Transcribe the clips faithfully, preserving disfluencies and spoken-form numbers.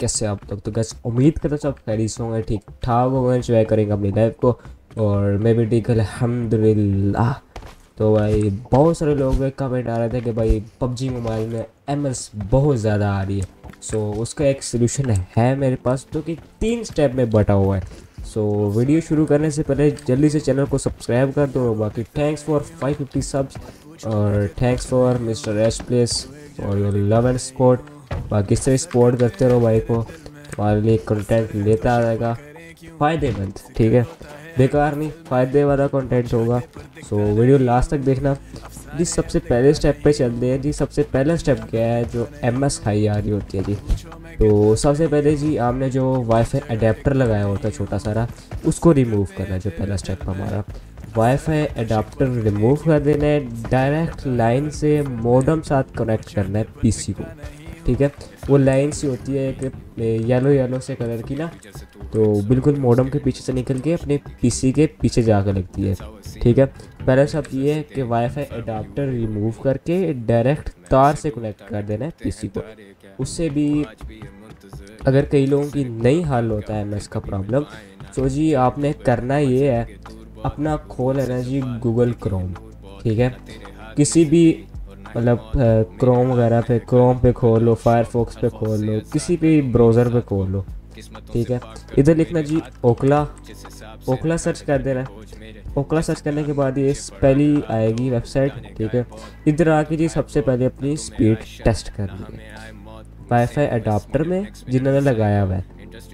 कैसे आप तक। तो गाइस उम्मीद करता हूँ सब खैरियत से होंगे, ठीक ठाक होंगे, एंजॉय करेंगे अपनी लाइफ को और मैं भी ठीक है अल्हम्दुलिल्लाह। तो भाई बहुत सारे लोग कमेंट आ रहे थे कि भाई पबजी मोबाइल में एमएस बहुत ज़्यादा आ रही है। सो उसका एक सोल्यूशन है मेरे पास, जो कि तीन स्टेप में बटा हुआ है। सो so, वीडियो शुरू करने से पहले जल्दी से चैनल को सब्सक्राइब कर दो। बाकी thanks for five fifty subs और thanks for mister ash place और योर लव एंड सपोर्ट। बाकी से सपोर्ट करते रहो भाई को, तुम्हारे लिए कंटेंट लेता आएगा फ़ायदेमंद, ठीक है, बेकार नहीं, फ़ायदे वाला कंटेंट होगा। सो so, वीडियो लास्ट तक देखना। जी सबसे पहले स्टेप पे चलते हैं। जी सबसे पहला स्टेप क्या है, जो एम एस हाई आ रही होती है जी। तो सबसे पहले जी आपने जो वाईफाई अडेप्टर लगाया होता है छोटा सारा, उसको रिमूव करना है। जो पहला स्टेप हमारा वाईफाई अडेप्टर रिमूव कर देना है। डायरेक्ट लाइन से मॉडम साथ कनेक्ट करना है पीसी को, ठीक है। वो लाइन सी होती है एक येलो येलो से कलर की ना, तो बिल्कुल मॉडम के पीछे से निकल के अपने पीसी के पीछे जाकर लगती है, ठीक है। पहला स्टेप ये है कि वाईफाई अडाप्टर रिमूव करके डायरेक्ट तार से कनेक्ट कर देना है पीसी को। उससे भी अगर कई लोगों की नहीं हल होता है एमएस का प्रॉब्लम, तो जी आपने करना ये है, अपना खोल लेना जी गूगल क्रोम, ठीक है। किसी भी मतलब क्रोम वगैरह पे, क्रोम पे खोल लो, फायरफॉक्स पे खोल लो, किसी भी ब्राउज़र पे खोल लो, ठीक है। इधर लिखना जी ओखला, ओखला सर्च कर देना है। ओखला सर्च करने के बाद ये पहली आएगी वेबसाइट, ठीक है। इधर आके जी सबसे पहले अपनी स्पीड टेस्ट करनी है वाईफाई अडाप्टर में जिन्होंने लगाया हुआ है,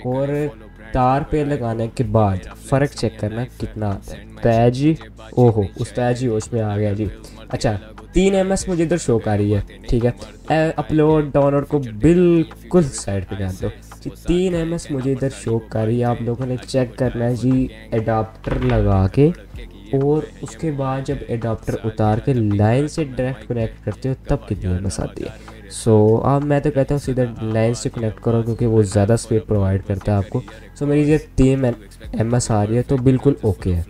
और तार पे लगाने के बाद फ़र्क चेक करना कितना आता है। तैजी ओहो, उस तैजी होश में आ गया जी। अच्छा, तीन एम एस मुझे इधर शो कर रही है, ठीक है। अपलोड डाउनलोड को बिल्कुल साइड पे कर दो जी। तीन एम एस मुझे इधर शो कर रही है। आप लोगों ने चेक करना है जी अडाप्टर लगा के, और उसके बाद जब अडाप्टर उतार के लाइन से डायरेक्ट कनेक्ट करते हो तब कितनी एम एस आती है। सो अब मैं तो कहता हूँ सीधा लाइन से कनेक्ट करो, क्योंकि वो ज़्यादा स्पीड प्रोवाइड करता है आपको। सो मेरी ये तीन एम एस आ रही है तो बिल्कुल ओके है,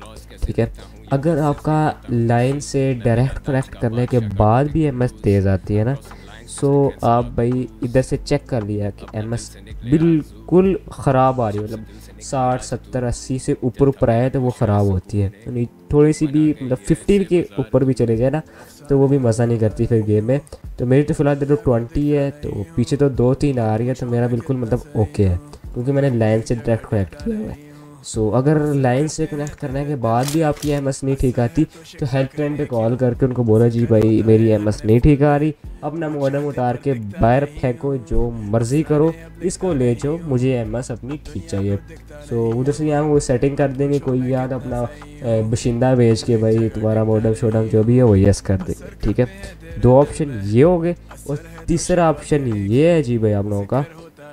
ठीक है। अगर आपका लाइन से डायरेक्ट कनेक्ट करने के बाद भी एम एस तेज़ आती है ना, सो आप भाई इधर से चेक कर लिया कि एम एस बिल्कुल ख़राब आ रही है, मतलब साठ सत्तर अस्सी से ऊपर ऊपर आए तो वो ख़राब होती है। तो थोड़ी सी भी मतलब फिफ्टी के ऊपर भी चले जाए ना, तो वो भी मज़ा नहीं करती फिर गेम में। तो मेरी तो फ़िलहाल देखो ट्वेंटी है, तो पीछे तो दो तीन आ रही है, तो मेरा बिल्कुल मतलब ओके है, क्योंकि मैंने लाइन से डायरेक्ट कनेक्ट किया हुआ है। सो so, अगर लाइन से कनेक्ट करने के बाद भी आपकी एम एस नहीं ठीक आती, तो हेल्पलाइन पे कॉल करके उनको बोला जी भाई मेरी एम एस नहीं ठीक आ रही, अपना मॉडम उतार के बाहर फेंको, जो मर्ज़ी करो, इसको ले जाओ, मुझे एम एस अपनी ठीक चाहिए। सो so, उधर से यहाँ वो सेटिंग कर देंगे, कोई याद अपना बशिंदा भेज के भाई तुम्हारा मॉडम शोडम जो भी है वो यस कर देंगे, ठीक है। दो ऑप्शन ये हो गए, और तीसरा ऑप्शन ये है जी भाई आप लोगों का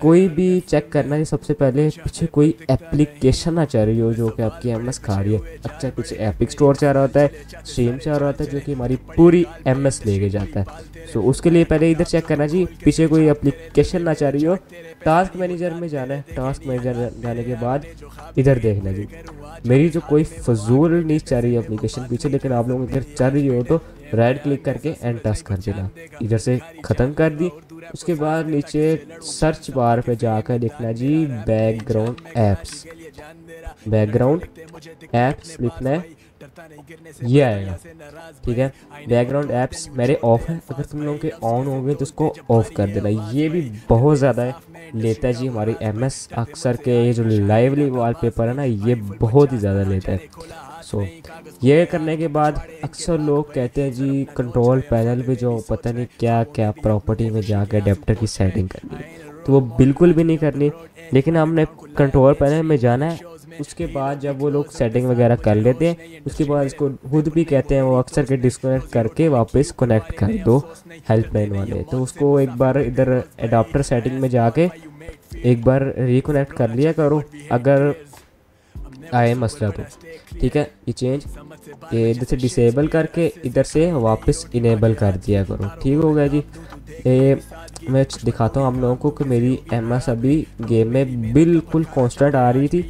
कोई भी चेक करना है सबसे पहले पीछे कोई एप्लीकेशन ना चाह रही हो जो कि आपकी एम एस खा रही है। अच्छा, पीछे एपिक स्टोर चाह रहा होता है, स्ट्रीम चाह रहा होता है, जो कि हमारी पूरी एम एस लेके जाता है। सो उसके लिए पहले इधर चेक करना जी पीछे कोई एप्लीकेशन ना चाह रही हो। टास्क मैनेजर में जाना है, टास्क मैनेजर जाने के बाद इधर देखना जी मेरी जो कोई फजूल नहीं चाह रही है एप्लीकेशन पीछे, लेकिन आप लोग इधर चाह रही हो तो राइट क्लिक करके एंड टास्क कर देना। इधर से ख़त्म कर दी। उसके बाद नीचे सर्च बार पे जाकर लिखना जी बैकग्राउंड ऐप्स, बैकग्राउंड ऐप्स लिखना है, ये आएगा, ठीक है। बैकग्राउंड ऐप्स मेरे ऑफ हैं, अगर तुम लोगों के ऑन हो गए तो उसको ऑफ कर देना। ये भी बहुत ज़्यादा लेता है जी हमारी एम एस, अक्सर के ये जो लाइवली वॉलपेपर है ना, ये बहुत ही ज़्यादा लेता है। सो so, ये करने के बाद अक्सर लोग कहते हैं जी कंट्रोल पैनल पे जो पता नहीं क्या क्या प्रॉपर्टी में जाकर अडेप्टर की सेटिंग करनी है, तो वो बिल्कुल भी नहीं करनी, लेकिन हमने कंट्रोल पैनल में जाना है। उसके बाद जब वो लोग सेटिंग वगैरह कर लेते हैं, उसके बाद इसको खुद भी कहते हैं वो अक्सर के डिस्कनेक्ट करके वापस कनेक्ट कर दो हेल्पलाइन वाले। तो उसको एक बार इधर अडाप्टर सेटिंग में जाके एक बार रिकनेक्ट कर लिया करो अगर आए मसला तो, ठीक है। ये चेंज ये इधर से डिसेबल करके इधर से वापस इनेबल कर दिया करो, ठीक हो गया जी। ये मैं दिखाता हूँ आप लोगों को कि मेरी एम एस अभी गेम में बिल्कुल कांस्टेंट आ रही थी,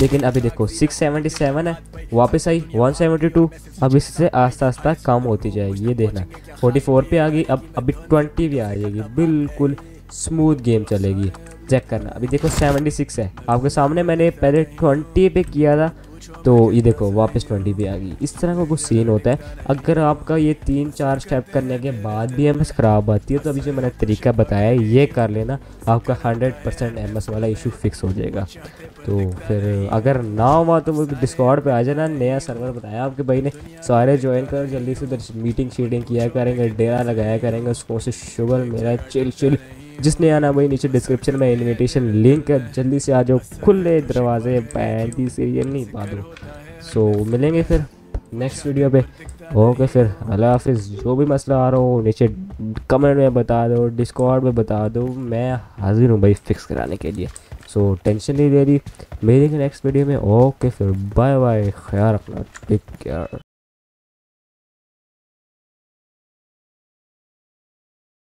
लेकिन अभी देखो सिक्स सेवेंटी सेवन है, वापस आई वन सेवेंटी टू, अब इससे आस्ता आस्ता कम होती जाएगी। ये देखना फोर्टी फोर पे आ गई, अब अभी ट्वेंटी भी आ जाएगी, बिल्कुल स्मूथ गेम चलेगी। चेक करना। अभी देखो सेवेंटी सिक्स है आपके सामने, मैंने पहले ट्वेंटी पे किया था तो ये देखो वापस ट्वेंटी पे आ गई। इस तरह का कुछ सीन होता है। अगर आपका ये तीन चार स्टेप करने के बाद भी एम एस ख़राब आती है तो अभी जो मैंने तरीका बताया ये कर लेना, आपका हंड्रेड परसेंट एम एस वाला इशू फिक्स हो जाएगा। तो फिर अगर ना हुआ तो मुझे डिस्कॉर्ड पे आ जाना, नया सर्वर बताया आपके भाई ने, सारे ज्वाइन करो जल्दी से, उधर मीटिंग शीटिंग किया करेंगे, डेरा लगाया करेंगे, उसको से शुगर मेरा चिल चिल। जिसने आना भाई नीचे डिस्क्रिप्शन में इनविटेशन लिंक है, जल्दी से आ जाओ, खुले दरवाजे पैंती सीरियल नहीं पा दो। सो मिलेंगे फिर नेक्स्ट वीडियो पे। ओके फिर अल्लाह हाफिज़। जो भी मसला आ रहा हो नीचे कमेंट में बता दो, डिस्कॉर्ड में बता दो, मैं हाजिर हूँ भाई फिक्स कराने के लिए। सो टेंशन नहीं ले रही, मिलेंगे नेक्स्ट वीडियो में। ओके फिर बाय बाय, ख्याल रखना, टेक केयर।